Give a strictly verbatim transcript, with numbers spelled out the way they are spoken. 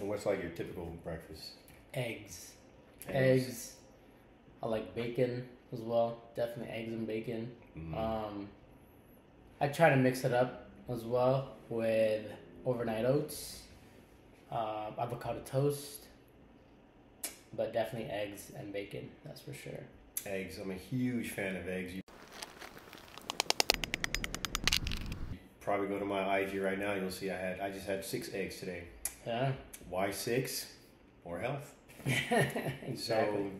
And what's like your typical breakfast? Eggs. Eggs. Eggs. I like bacon as well. Definitely eggs and bacon. Mm. Um, I try to mix it up as well with overnight oats, uh, avocado toast, but definitely eggs and bacon, that's for sure. Eggs. I'm a huge fan of eggs. You probably go to my I G right now, you'll see I had I just had six eggs today. Yeah. Why six? More health. Exactly. So